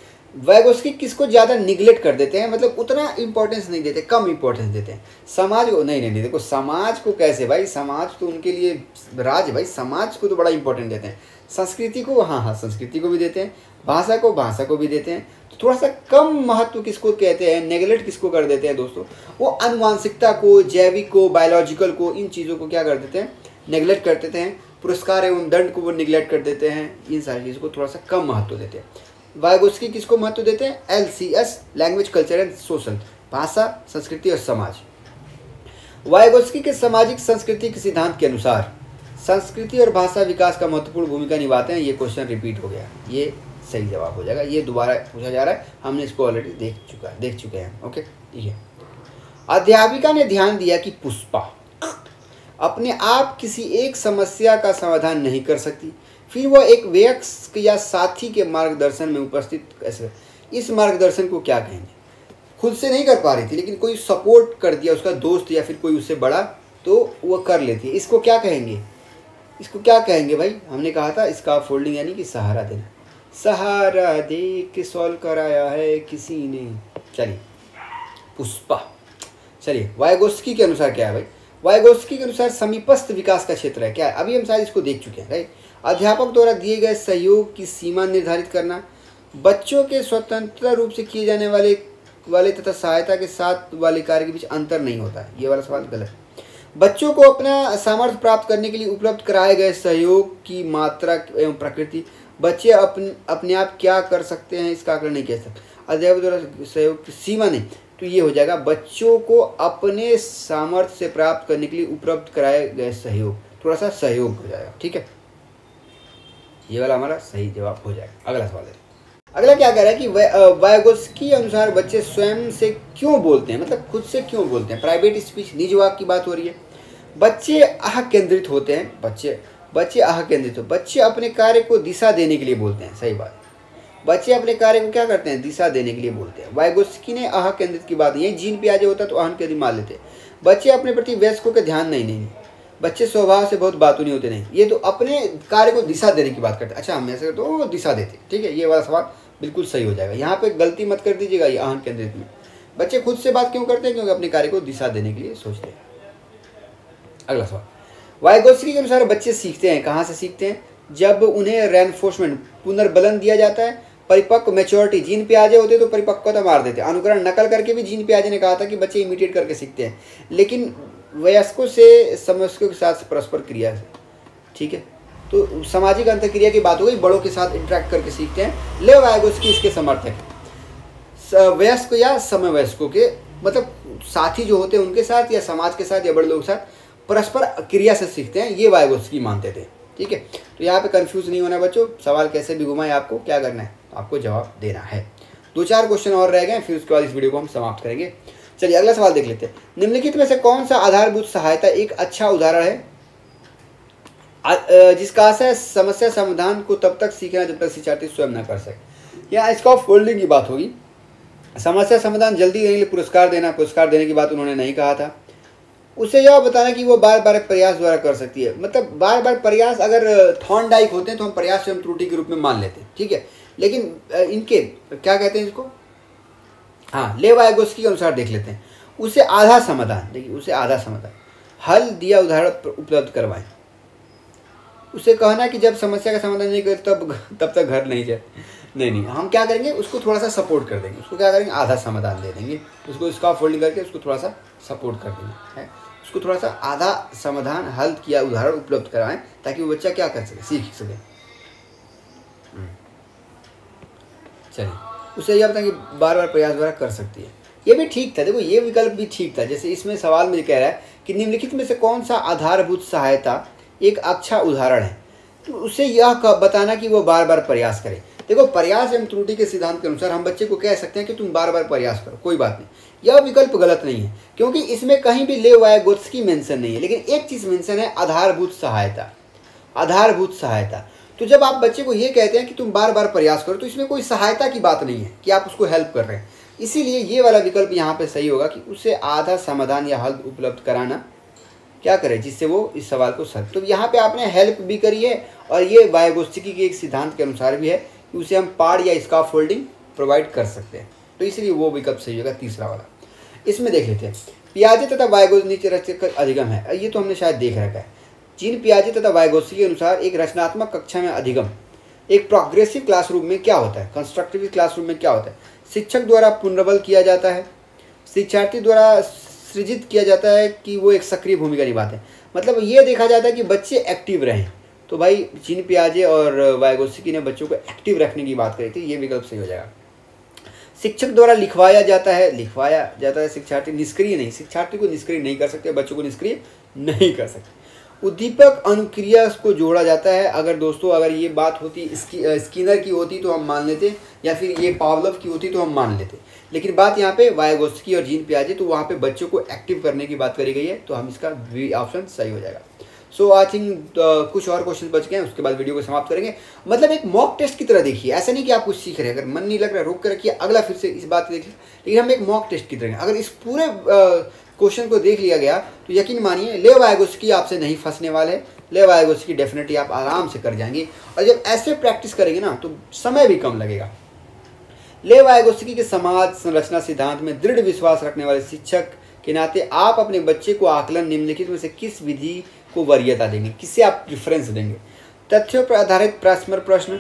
वाइगोस्की किसको ज़्यादा निगलेक्ट कर देते हैं, मतलब उतना इंपॉर्टेंस नहीं देते, कम इंपॉर्टेंस देते हैं समाज को। नहीं नहीं नहीं देखो, समाज को कैसे भाई, समाज तो उनके लिए राज भाई, समाज को तो बड़ा इंपॉर्टेंट देते हैं। संस्कृति को, हाँ हाँ संस्कृति को भी देते हैं, भाषा को भाषा को भी देते हैं। तो थोड़ा सा कम महत्व किसको कहते हैं, नेगलेक्ट किसको कर देते हैं दोस्तों, वो अनुवांशिकता को, जैविक को, बायोलॉजिकल को, इन चीज़ों को क्या कर देते हैं, नेगलेक्ट कर देते हैं। पुरस्कार एवं दंड को वो निगलेक्ट कर देते हैं, इन सारी चीज़ों को थोड़ा सा कम महत्व देते हैं। वाइगोस्की किसको महत्व देते हैं, L C S, language culture and social, भाषा संस्कृति और समाज। वाइगोस्की के सामाजिक संस्कृति के सिद्धांत के अनुसार संस्कृति और भाषा विकास का महत्वपूर्ण भूमिका निभाते हैं। ये क्वेश्चन रिपीट हो गया, ये सही जवाब हो जाएगा। ये दोबारा पूछा जा रहा है, हमने इसको ऑलरेडी देख चुका देख चुके हैं। ओके, ठीक है। अध्यापिका ने ध्यान दिया कि पुष्पा अपने आप किसी एक समस्या का समाधान नहीं कर सकती, फिर वह एक वयस्क या साथी के मार्गदर्शन में उपस्थित, ऐसे इस मार्गदर्शन को क्या कहेंगे, खुद से नहीं कर पा रही थी लेकिन कोई सपोर्ट कर दिया, उसका दोस्त या फिर कोई उससे बड़ा, तो वह कर लेती है। इसको क्या कहेंगे, इसको क्या कहेंगे भाई, हमने कहा था इसका फोल्डिंग यानी कि सहारा देना, सहारा दे के सॉल्व कराया है किसी ने। चलिए पुष्पा, चलिए वाइगोस्की के अनुसार क्या है भाई, वाइगोस्की के अनुसार समीपस्थ विकास का क्षेत्र है क्या है? अभी हम शायद इसको देख चुके हैं राइट। अध्यापक द्वारा दिए गए सहयोग की सीमा निर्धारित करना, बच्चों के स्वतंत्रता रूप से किए जाने वाले वाले तथा सहायता के साथ वाले कार्य के बीच अंतर नहीं होता है। ये वाला सवाल गलत है। बच्चों को अपना सामर्थ्य प्राप्त करने के लिए उपलब्ध कराए गए सहयोग की मात्रा एवं प्रकृति, बच्चे अपन अपने आप क्या कर सकते हैं इसका आकलन नहीं कह सकते, अध्यापक द्वारा सहयोग की सीमा नहीं, तो ये हो जाएगा बच्चों को अपने सामर्थ्य से प्राप्त करने के लिए उपलब्ध कराए गए सहयोग, थोड़ा सा सहयोग हो जाएगा। ठीक है, ये वाला हमारा सही जवाब हो जाएगा। अगला सवाल है, अगला क्या कह रहा है कि वाइगोस्की अनुसार बच्चे स्वयं से क्यों बोलते हैं, मतलब खुद से क्यों बोलते हैं। प्राइवेट स्पीच, निज वाक की बात हो रही है। बच्चे आह केंद्रित होते हैं, बच्चे बच्चे आह केंद्रित होते बच्चे अपने कार्य को दिशा देने के लिए बोलते हैं। सही बात, बच्चे अपने कार्य को क्या करते हैं, दिशा देने के लिए बोलते हैं। वाइगोस्की ने आह केंद्रित की बात, यही जीन पे आ जाए होता तो आहन केंद्रित मान लेते। बच्चे अपने प्रति वयस्कों का ध्यान नहीं नहीं बच्चे स्वभाव से बहुत बातूनी होते नहीं, ये तो अपने कार्य को दिशा देने की बात करते। अच्छा, हम ऐसे करते वो दिशा देते। ठीक है, ये वाला सवाल बिल्कुल सही हो जाएगा। यहाँ पे गलती मत कर दीजिएगा, ये आहन केंद्रित में बच्चे खुद से बात क्यों करते हैं, क्योंकि अपने कार्य को दिशा देने के लिए सोचते हैं। अगला सवाल, वाइगोस्की के अनुसार बच्चे सीखते हैं, कहाँ से सीखते हैं, जब उन्हें रेनफोर्समेंट पुनर्बलन दिया जाता है, परिपक्व मैच्योरिटी, जीन प्याजे होते तो परिपक्वता मार देते। अनुकरण नकल करके भी जीन प्याजे ने कहा था कि बच्चे इमिटेट करके सीखते हैं, लेकिन वयस्कों से समवयस्कों के साथ परस्पर क्रिया है। ठीक है, तो सामाजिक अंतःक्रिया की बात हो गई, बड़ों के साथ इंटरेक्ट करके सीखते हैं। लेव वायगोत्स्की इसके समर्थक, वयस्क या समवयस्कों के मतलब साथी जो होते हैं उनके साथ या समाज के साथ या बड़े लोगों के साथ परस्पर क्रिया से सीखते हैं, ये वायगोत्स्की मानते थे। ठीक है, तो यहाँ पे कंफ्यूज नहीं होना बच्चों, सवाल कैसे भी घुमाएं आपको क्या करना है, आपको जवाब देना है। दो चार क्वेश्चन और रह गए, फिर उसके बाद इस वीडियो को हम समाप्त करेंगे। चलिए अगला सवाल देख लेते हैं। निम्नलिखित में से कौन सा आधारभूत सहायता एक अच्छा उदाहरण है जिसका आशय समस्या समाधान को तब तक सीखना जब तक शिक्षार्थी स्वयं न कर सके। यहाँ इसका फोल्डिंग की बात होगी। समस्या समाधान जल्दी देने के लिए पुरस्कार देना, पुरस्कार देने की बात उन्होंने नहीं कहा था। उसे यह बताना कि वो बार बार प्रयास द्वारा कर सकती है, मतलब बार बार प्रयास। अगर थॉर्नडाइक होते हैं तो हम प्रयास स्वयं त्रुटि के रूप में मान लेते हैं। ठीक है, लेकिन इनके क्या कहते हैं इसको, हाँ, लेव वायगोत्स्की के अनुसार देख लेते हैं। उसे आधा समाधान, देखिए उसे आधा समाधान, हल दिया उदाहरण उपलब्ध करवाएं। उसे कहना कि जब समस्या का समाधान नहीं कर तब तब तक घर नहीं जाए। नहीं नहीं, हम क्या करेंगे, उसको थोड़ा सा सपोर्ट कर देंगे, उसको क्या करेंगे, आधा समाधान दे देंगे, उसको स्कैफोल्डिंग करके उसको थोड़ा सा सपोर्ट कर देंगे, है उसको थोड़ा सा आधा समाधान हल किया उदाहरण उपलब्ध कराएं ताकि वो बच्चा क्या कर सके, सीख सके। चलिए उसे यह बताएं कि बार बार प्रयास द्वारा कर सकती है, ये भी ठीक था। देखो ये विकल्प भी ठीक था, जैसे इसमें सवाल में कह रहा है कि निम्नलिखित में से कौन सा आधारभूत सहायता एक अच्छा उदाहरण है, तो उसे यह बताना कि वो बार बार प्रयास करे। देखो प्रयास एवं त्रुटि के सिद्धांत के अनुसार हम बच्चे को कह सकते हैं कि तुम बार बार प्रयास करो, कोई बात नहीं, यह विकल्प गलत नहीं है क्योंकि इसमें कहीं भी लेव वायगोत्स्की मेंशन नहीं है। लेकिन एक चीज़ मेंशन है, आधारभूत सहायता, आधारभूत सहायता। तो जब आप बच्चे को ये कहते हैं कि तुम बार बार प्रयास करो, तो इसमें कोई सहायता की बात नहीं है कि आप उसको हेल्प कर रहे हैं, इसीलिए ये वाला विकल्प यहाँ पर सही होगा कि उसे आधा समाधान या हल उपलब्ध कराना क्या करें जिससे वो इस सवाल को सर। तो यहाँ पे आपने हेल्प भी करी है और ये वायगोत्स्की के एक सिद्धांत के अनुसार भी है कि उसे हम पाड़ या स्कैफोल्डिंग प्रोवाइड कर सकते हैं, तो इसलिए वो विकल्प सही होगा तीसरा वाला। इसमें देख लेते हैं, पियाजे तथा वायगोत्स्की नीचे रचित अधिगम है, ये तो हमने शायद देख रखा है। जीन पियाजे तथा वायगोत्स्की के अनुसार एक रचनात्मक कक्षा में अधिगम एक प्रोग्रेसिव क्लासरूम में क्या होता है, कंस्ट्रक्टिव क्लासरूम में क्या होता है, शिक्षक द्वारा पुनर्बल किया जाता है, शिक्षार्थी द्वारा सृजित किया जाता है कि वो एक सक्रिय भूमिका निभाते हैं, मतलब ये देखा जाता है कि बच्चे एक्टिव रहें। तो भाई जीन पियाजे और वायगोत्स्की ने बच्चों को एक्टिव रखने की बात करी थी, ये विकल्प सही हो जाएगा। शिक्षक द्वारा लिखवाया जाता है, लिखवाया जाता है शिक्षार्थी, निष्क्रिय नहीं, शिक्षार्थी को निष्क्रिय नहीं कर सकते, बच्चों को निष्क्रिय नहीं कर सकते। उद्दीपक अनुक्रिया को जोड़ा जाता है। अगर दोस्तों अगर ये बात होती स्किनर की होती तो हम मान लेते, या फिर ये पावलोव की होती तो हम मान लेते, लेकिन बात यहाँ पे वायगोत्स्की और जीन पियाजे, तो वहाँ पे बच्चों को एक्टिव करने की बात करी गई है, तो हम इसका बी ऑप्शन सही हो जाएगा। सो आई थिंक कुछ और क्वेश्चन बच गए हैं, उसके बाद वीडियो को समाप्त करेंगे। मतलब एक मॉक टेस्ट की तरह देखिए, ऐसा नहीं कि आप कुछ सीख रहे हैं, अगर मन नहीं लग रहा रोक कर रखिए, अगला फिर से इस बात को देखिए, लेकिन हम एक मॉक टेस्ट की तरह। अगर इस पूरे क्वेश्चन को देख लिया गया तो यकीन मानिए लेव वायगोत्स्की आपसे नहीं फंसने वाले, लेव वायगोत्स्की डेफिनेटली आप आराम से कर जाएंगे। और जब ऐसे प्रैक्टिस करेंगे ना तो समय भी कम लगेगा। लेव वायगोत्स्की के समाज संरचना सिद्धांत में दृढ़ विश्वास रखने वाले शिक्षक के नाते आप अपने बच्चे को आकलन निम्नलिखित में से किस विधि को वरीयता देंगे, किसे आप प्रिफ्रेंस देंगे। तथ्यों पर आधारित प्रश्न प्रश्न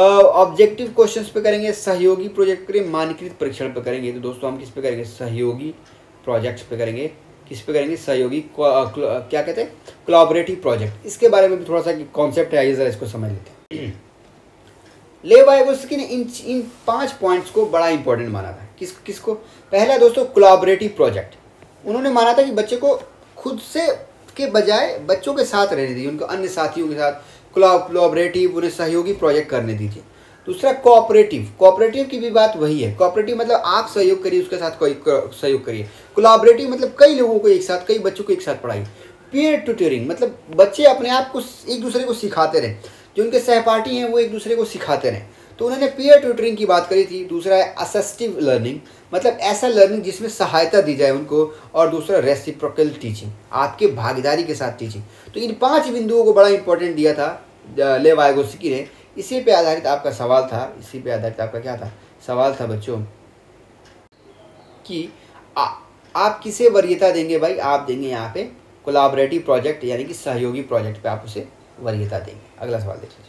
ऑब्जेक्टिव क्वेश्चंस पे करेंगे, सहयोगी प्रोजेक्ट करेंगे, मानकीकृत परीक्षण पे करेंगे। तो दोस्तों हम किस पे करेंगे, सहयोगी प्रोजेक्ट्स पे करेंगे, किस पे करेंगे, सहयोगी क्या कहते हैं, कोलैबोरेटिव प्रोजेक्ट। इसके बारे में भी थोड़ा सा कॉन्सेप्ट है, आइए जरा इसको समझ लेते हैं। लेव वायगोत्स्की ने इन इन पांच पॉइंट्स को बड़ा इंपॉर्टेंट माना था। किस किसको, पहला दोस्तों कोलैबोरेटिव प्रोजेक्ट, उन्होंने माना था कि बच्चे को खुद से के बजाय बच्चों के साथ रहने दीजिए, उनको अन्य साथियों के साथ कोलैबोरेटिव, उन्हें सहयोगी प्रोजेक्ट करने दीजिए। दूसरा कोऑपरेटिव, कोऑपरेटिव की भी बात वही है, कोऑपरेटिव मतलब आप सहयोग करिए, उसके साथ कोई सहयोग करिए। कोलैबोरेटिव मतलब कई लोगों को एक साथ, कई बच्चों को एक साथ पढ़ाइए। पीयर ट्यूटरिंग मतलब बच्चे अपने आप को एक दूसरे को सिखाते रहें, जो उनके सहपाठी हैं वो एक दूसरे को सिखाते रहें, तो उन्होंने पीयर ट्यूटरिंग की बात करी थी। दूसरा है असिस्टिव लर्निंग, मतलब ऐसा लर्निंग जिसमें सहायता दी जाए उनको। और दूसरा रेसिप्रोकल टीचिंग, आपके भागीदारी के साथ टीचिंग। तो इन पांच बिंदुओं को बड़ा इंपॉर्टेंट दिया था लेव वायगोत्स्की ने, इसी पे आधारित आपका सवाल था, इसी पे आधारित आपका क्या था सवाल था बच्चों कि आ, आप किसे वरीयता देंगे। भाई आप देंगे यहाँ पे कोलैबोरेटिव प्रोजेक्ट यानी कि सहयोगी प्रोजेक्ट पे आप उसे वरीयता देंगे। अगला सवाल देख लीजिए।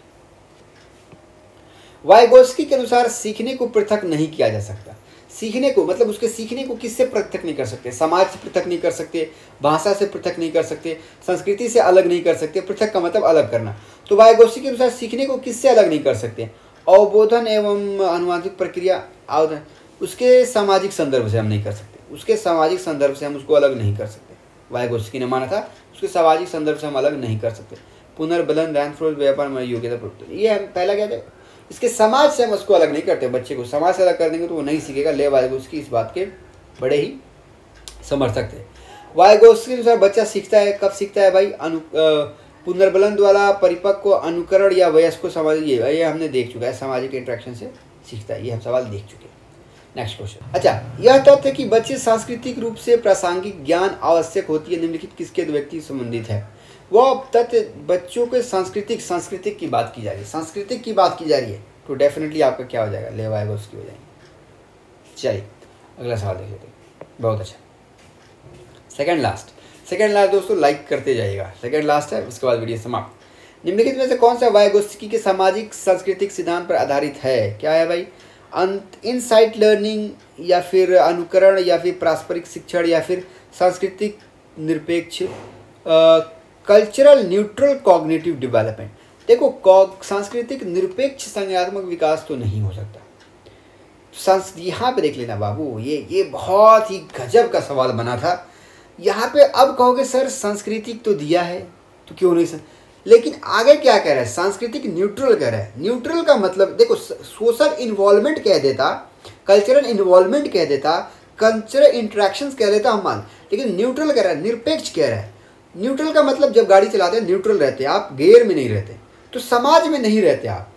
वाइगोस्की के अनुसार सीखने को पृथक नहीं किया जा सकता। सीखने को मतलब उसके सीखने को किससे पृथक नहीं कर सकते, समाज से पृथक नहीं कर सकते, भाषा से पृथक नहीं कर सकते, संस्कृति से अलग नहीं कर सकते। पृथक का मतलब अलग करना। तो वाइगोस्की के अनुसार सीखने को किससे अलग नहीं कर सकते, अवबोधन एवं अनुवांशिक प्रक्रिया आवेदन उसके सामाजिक संदर्भ से हम नहीं कर सकते, उसके सामाजिक संदर्भ से हम उसको अलग नहीं कर सकते। वाइगोस्की ने माना था उसके सामाजिक संदर्भ से हम अलग नहीं कर सकते। पुनर्बलन रैनफ्रोज व्यापार में योग्यता, ये हम पहला क्या था, इसके समाज से हम उसको अलग नहीं करते। बच्चे को समाज से अलग कर देंगे तो वो नहीं सीखेगा। ले वाइगोस्की इस बात के बड़े ही समर्थक थे। वाइगोस्की के अनुसार बच्चा सीखता है, कब सीखता है भाई, अनु पुनर्बलन द्वारा परिपक्व अनुकरण या वयस्क को सामाजिक, ये ये हमने देख चुका है, सामाजिक इंट्रैक्शन से सीखता है, ये हम सवाल देख चुके हैं। नेक्स्ट क्वेश्चन, अच्छा यह तथ्य कि बच्चे सांस्कृतिक रूप से प्रासंगिक ज्ञान आवश्यक होती है निम्नलिखित किसके व्यक्ति संबंधित है। वह तथ्य बच्चों के सांस्कृतिक सांस्कृतिक की बात की जा रही है, सांस्कृतिक की बात की जा रही है तो डेफिनेटली आपका क्या हो जाएगा, लेवाएगा उसकी हो जाएगी। चलिए अगला सवाल देख लेते हैं। बहुत अच्छा, सेकंड लास्ट, सेकंड लास्ट दोस्तों लाइक करते जाइएगा, सेकंड लास्ट है, उसके बाद वीडियो समाप्त। निम्नलिखित में से कौन सा वाइगोस्की के सामाजिक सांस्कृतिक सिद्धांत पर आधारित है, क्या है भाई, इनसाइट लर्निंग या फिर अनुकरण या फिर पारस्परिक शिक्षण या फिर सांस्कृतिक निरपेक्ष कल्चरल न्यूट्रल कॉग्निटिव डेवलपमेंट। देखो कॉग सांस्कृतिक निरपेक्ष संज्ञात्मक विकास तो नहीं हो सकता। सांस यहाँ पे देख लेना बाबू, ये ये बहुत ही गजब का सवाल बना था। यहाँ पे अब कहोगे सर सांस्कृतिक तो दिया है तो क्यों नहीं सर, लेकिन आगे क्या कह रहा है, सांस्कृतिक न्यूट्रल कह रहा है। न्यूट्रल का मतलब देखो सोशल इन्वॉल्वमेंट कह देता, कल्चरल इन्वॉल्वमेंट कह देता, कल्चरल इंट्रैक्शंस कह देता हम मान, लेकिन न्यूट्रल कह रहा है, निरपेक्ष कह रहा है। न्यूट्रल का मतलब जब गाड़ी चलाते हैं न्यूट्रल रहते हैं आप, गेयर में नहीं रहते, तो समाज में नहीं रहते आप।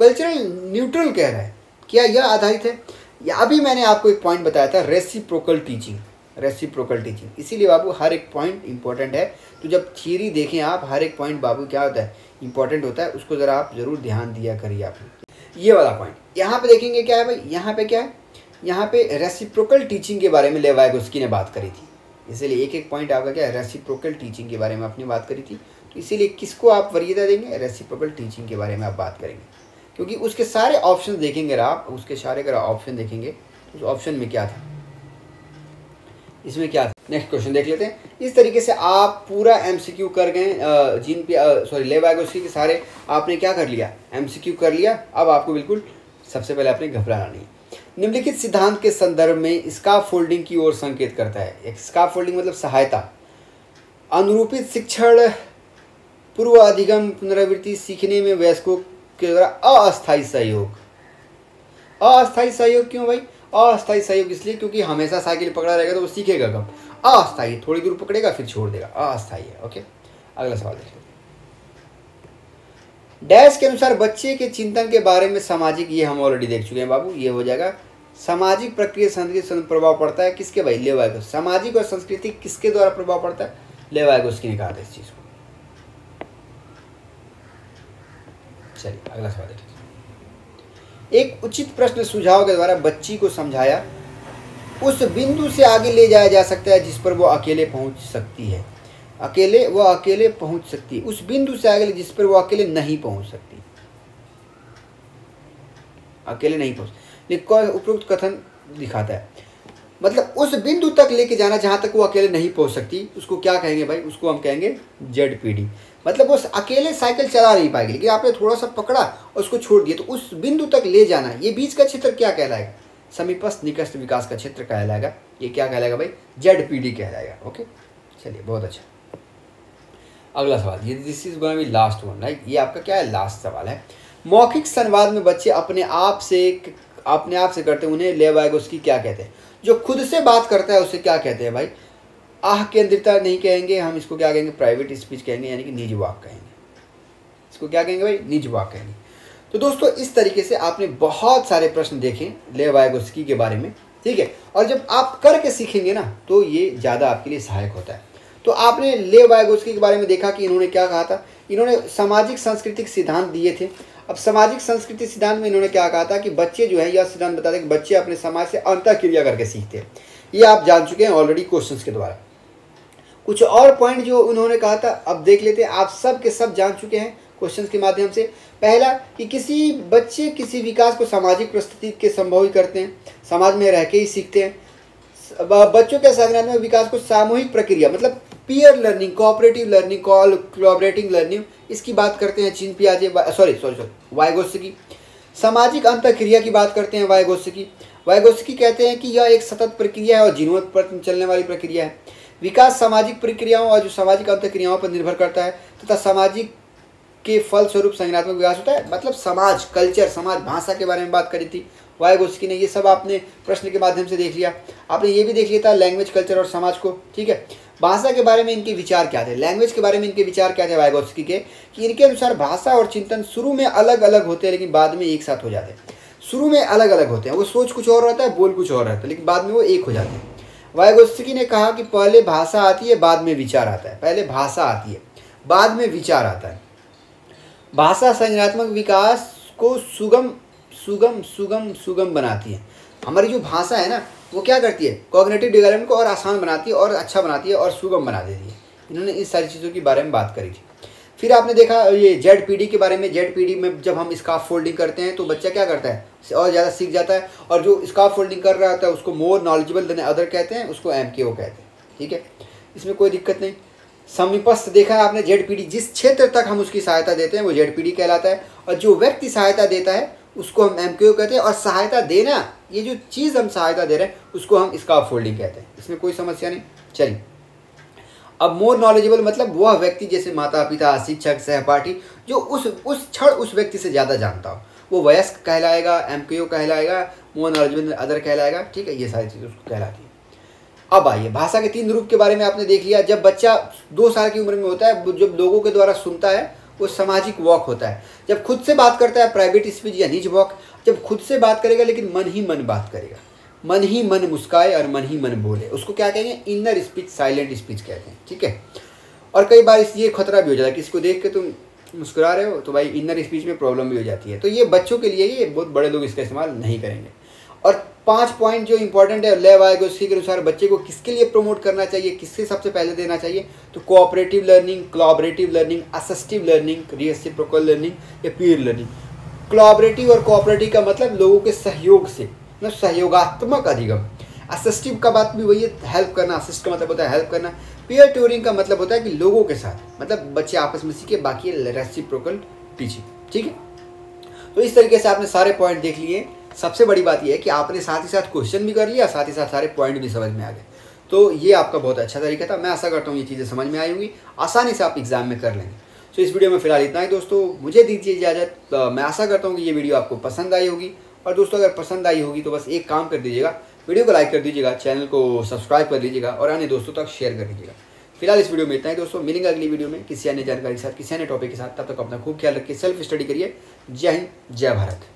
कल्चरल न्यूट्रल कह रहा है, क्या यह आधारित है। या अभी मैंने आपको एक पॉइंट बताया था, रेसिप्रोकल टीचिंग, रेसिप्रोकल टीचिंग। इसीलिए बाबू हर एक पॉइंट इंपॉर्टेंट है, तो जब थ्योरी देखें आप हर एक पॉइंट बाबू क्या होता है, इंपॉर्टेंट होता है, उसको ज़रा आप ज़रूर ध्यान दिया करिए आप। ये वाला पॉइंट यहाँ पे देखेंगे क्या है भाई, यहाँ पे क्या है, यहाँ पे रेसिप्रोकल टीचिंग के बारे में लेवाइगोस्की ने बात करी थी, इसीलिए एक एक पॉइंट आपका क्या है, रेसिप्रोकल टीचिंग के बारे में आपने बात करी थी। तो इसीलिए किसको आप वरीयता देंगे, रेसिप्रोकल टीचिंग के बारे में आप बात करेंगे, क्योंकि उसके सारे ऑप्शन देखेंगे आप, उसके सारे अगर ऑप्शन देखेंगे तो उस ऑप्शन में क्या था, इसमें क्या था। नेक्स्ट क्वेश्चन देख लेते हैं। इस तरीके से आप पूरा एमसीक्यू कर गए, जिन पे सॉरी लेवाइगोस्की के सारे आपने क्या कर लिया, एमसीक्यू कर लिया। अब आपको बिल्कुल सबसे पहले आपने घबराना नहीं। निम्नलिखित सिद्धांत के संदर्भ में स्काफ फोल्डिंग की ओर संकेत करता है। एक स्काफ फोल्डिंग मतलब सहायता, अनुरूपित शिक्षण, पूर्व अधिगम, पुनरावृत्ति, सीखने में वयस्कों के द्वारा अस्थायी सहयोग। अस्थायी सहयोग क्यों भाई, अस्थायी सहयोग इसलिए क्योंकि हमेशा साइकिल पकड़ा रहेगा तो वो सीखेगा कब, अस्थायी, थोड़ी दूर पकड़ेगा फिर छोड़ देगा, अस्थायी है। ओके अगला सवाल देखिए। डैश के अनुसार बच्चे के चिंतन के बारे में सामाजिक, ये हम ऑलरेडी देख चुके हैं बाबू, ये हो जाएगा सामाजिक प्रक्रिया संस्कृति प्रभाव पड़ता है किसके भाई, लेवाइगोस्की। सामाजिक और सांस्कृतिक किसके द्वारा प्रभाव पड़ता है, लेवाइगोस्की ने कहा था इस चीज़ को। चलिए अगला सवाल देखिए। एक उचित प्रश्न सुझाव के द्वारा बच्ची को समझाया उस बिंदु से आगे ले जाया जा सकता है जिस पर वो अकेले पहुंच सकती है, अकेले वो अकेले पहुंच सकती है, उस बिंदु से आगे जिस पर वो अकेले नहीं पहुंच सकती, अकेले नहीं पहुंच। लेकिन उपरोक्त कथन दिखाता है मतलब उस बिंदु तक लेके जाना जहां तक वो अकेले नहीं पहुंच सकती, उसको क्या कहेंगे भाई, उसको हम कहेंगे जेड पी डी। मतलब वो अकेले साइकिल चला नहीं पाएगी, लेकिन आपने थोड़ा सा पकड़ा और उसको छोड़ दिया, तो उस बिंदु तक ले जाना, ये बीच का क्षेत्र क्या कहलाएगा, समीपस्थ निकटस्थ विकास का क्षेत्र कहलाएगा। ये क्या कहलाएगा भाई, जेड पी डी कहलाएगा। ओके चलिए बहुत अच्छा अगला सवाल, ये this is going to be last one right, ये आपका क्या है, लास्ट सवाल है। मौखिक संवाद में बच्चे अपने आप से अपने आप से करते हैं, उन्हें लेवाइगोस्की क्या कहते हैं। जो खुद से बात करता है उसे क्या कहते हैं भाई, आह केंद्रितता नहीं कहेंगे हम, इसको क्या कहेंगे, प्राइवेट स्पीच कहेंगे, यानी कि निज वाक कहेंगे, इसको क्या कहेंगे भाई, निज वाक कहेंगे। तो दोस्तों इस तरीके से आपने बहुत सारे प्रश्न देखे लेवाइगोस्की के बारे में, ठीक है, और जब आप करके सीखेंगे ना तो ये ज़्यादा आपके लिए सहायक होता है। तो आपने लेवाइगोस्की के बारे में देखा कि इन्होंने क्या कहा था, इन्होंने सामाजिक सांस्कृतिक सिद्धांत दिए थे। अब सामाजिक सांस्कृतिक सिद्धांत में इन्होंने क्या कहा था कि बच्चे जो है, यह सिद्धांत बताते हैं कि बच्चे अपने समाज से अंतःक्रिया करके सीखते हैं, ये आप जान चुके हैं ऑलरेडी क्वेश्चंस के द्वारा। कुछ और पॉइंट जो उन्होंने कहा था अब देख लेते हैं, आप सब के सब जान चुके हैं, क्वेश्चंस के माध्यम से। पहला कि किसी बच्चे किसी विकास को सामाजिक परिस्थिति के संभव करते हैं, समाज में रह के ही सीखते हैं। बच्चों के संज्ञानात्मक विकास को सामूहिक प्रक्रिया मतलब peer learning, cooperative learning, collaborative learning, इसकी बात करते हैं चीन पियाजे सॉरी सॉरी सॉरी वाइगोत्स्की। सामाजिक अंतःक्रिया की बात करते हैं वाइगोत्स्की। वाइगोत्स्की कहते हैं कि यह एक सतत प्रक्रिया है और जीवन पर चलने वाली प्रक्रिया है। विकास सामाजिक प्रक्रियाओं और जो सामाजिक अंतःक्रियाओं पर निर्भर करता है तथा तो सामाजिक के फलस्वरूप संज्ञानात्मक विकास होता है। मतलब समाज, कल्चर, समाज, भाषा के बारे में बात करी थी वाइगोत्स्की ने। ये सब आपने प्रश्न के माध्यम से देख लिया। आपने ये भी देख लिया था लैंग्वेज, कल्चर और समाज को, ठीक है। भाषा के बारे में इनके विचार क्या थे, लैंग्वेज के बारे में इनके विचार क्या थे वाइगोत्स्की के, कि इनके अनुसार भाषा और चिंतन शुरू में अलग अलग होते हैं लेकिन बाद में एक साथ हो जाते हैं। शुरू में अलग अलग होते हैं, वो सोच कुछ और रहता है, बोल कुछ और रहता है, लेकिन बाद में वो एक हो जाते हैं। वाइगोत्स्की ने कहा कि पहले भाषा आती है, बाद में विचार आता है। पहले भाषा आती है, बाद में विचार आता है। भाषा संज्ञानात्मक विकास को सुगम सुगम सुगम सुगम बनाती है। हमारी जो भाषा है ना, वो क्या करती है, कॉग्निटिव डेवलपमेंट को और आसान बनाती है और अच्छा बनाती है और सुगम बना देती है। इन्होंने इस सारी चीज़ों के बारे में बात करी थी। फिर आपने देखा ये जेड पी डी के बारे में। जेड पी डी में जब हम स्काफ फोल्डिंग करते हैं तो बच्चा क्या करता है, और ज़्यादा सीख जाता है, और जो स्काफ फोल्डिंग कर रहा होता है उसको मोर नॉलेजेबल देन अदर कहते हैं, उसको एम के ओ कहते हैं, ठीक है। इसमें कोई दिक्कत नहीं। समीपस्थ देखा आपने, जेड पी डी जिस क्षेत्र तक हम उसकी सहायता देते हैं वो जेड पी डी कहलाता है, और जो व्यक्ति सहायता देता है उसको हम एम के ओ कहते हैं, और सहायता देना, ये जो चीज़ हम सहायता दे रहे हैं उसको हम स्काफ फोल्डिंग कहते हैं। इसमें कोई समस्या नहीं। चलिए अब मोर नॉलेजेबल मतलब वह व्यक्ति, जैसे माता पिता, शिक्षक, सहपाठी, जो उस उस क्षण उस व्यक्ति से ज़्यादा जानता हो, वो वयस्क कहलाएगा, एम के ओ कहलाएगा, मोर नॉलेजेबल अदर कहलाएगा, ठीक है। ये सारी चीज़ उसको कहलाती है। अब आइए भाषा के तीन रूप के बारे में आपने देख लिया। जब बच्चा दो साल की उम्र में होता है, जब लोगों के द्वारा सुनता है वो सामाजिक वॉक होता है। जब खुद से बात करता है प्राइवेट स्पीच या निज वॉक। जब खुद से बात करेगा लेकिन मन ही मन बात करेगा, मन ही मन मुस्काए और मन ही मन बोले, उसको क्या कहेंगे, इनर स्पीच, साइलेंट स्पीच कहते हैं, ठीक है। और कई बार इस ये खतरा भी हो जाता है कि इसको देख के तुम मुस्कुरा रहे हो तो भाई इनर स्पीच में प्रॉब्लम भी हो जाती है। तो ये बच्चों के लिए, ये बहुत बड़े लोग इसका इस्तेमाल नहीं करेंगे। और पाँच पॉइंट जो इंपॉर्टेंट है ले आएगा उसके अनुसार बच्चे को किसके लिए प्रमोट करना चाहिए, किससे सबसे पहले देना चाहिए, तो cooperative learning, collaborative learning, assistive learning, reciprocal learning या पीयर लर्निंग। कोलैबोरेटिव और कोऑपरेटिव का मतलब लोगों के सहयोग से, मतलब सहयोगात्मक अधिगम। असिस्टिव का बात भी वही है, हेल्प करना, असिस्ट का मतलब होता है हेल्प करना। पीयर ट्यूरिंग का मतलब होता है कि लोगों के साथ, मतलब बच्चे आपस में सीखे, बाकी रेसिप्रोकल टीचिंग, ठीक है। तो इस तरीके से आपने सारे पॉइंट देख लिए। सबसे बड़ी बात यह है कि आपने साथ ही साथ क्वेश्चन भी कर लिया, साथ ही साथ सारे पॉइंट भी समझ में आ गए। तो ये आपका बहुत अच्छा तरीका था। मैं आशा करता हूँ ये चीज़ें समझ में आई होंगी, आसानी से आप एग्जाम में कर लेंगे। तो इस वीडियो में फिलहाल इतना ही दोस्तों, मुझे दीजिए इजाज़त। मैं आशा करता हूँ कि ये वीडियो आपको पसंद आई होगी। और दोस्तों अगर पसंद आई होगी तो बस एक काम कर दीजिएगा, वीडियो को लाइक कर दीजिएगा, चैनल को सब्सक्राइब कर दीजिएगा और अन्य दोस्तों तक शेयर कर दीजिएगा। फिलहाल इस वीडियो में इतना ही दोस्तों, मिलेंगे अगली वीडियो में किसी अन्य जानकारी के साथ, किसी अन्य टॉपिक के साथ। तब तक अपना खूब ख्याल रखिए, सेल्फ स्टडी करिए। जय हिंद, जय भारत।